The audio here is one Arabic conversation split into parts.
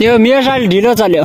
يا ميشا ديلو تاليو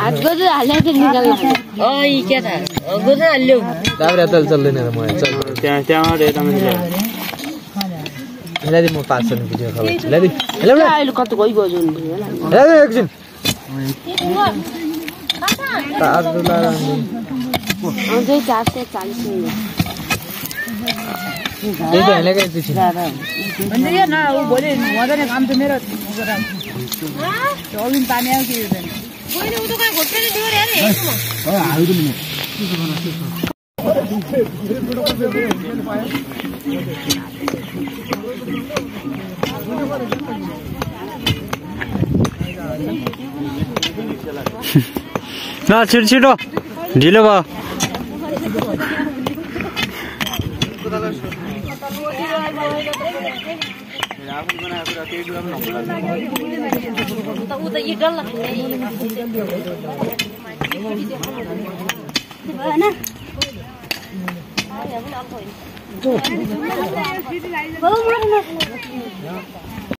هتجدد عليها تلجلها. أي كده. جدد عليهم. تابع تل تل لنا ما يصير. تيام ده تامين. هلا دي مفاصل بيجي خلاص. هلا دي. هلا ولا. هلا لقطة كوي جوجون. هلا أكشن. تعال دولار. عندي 440. ده هلا كده تيجي. بندية نا هو بولين هذا نعم تميرة. جوين بانيا كده. وين هو تكان غطيني دور يا ريت ما. عايز مني. لا شيل شيله. ديله با.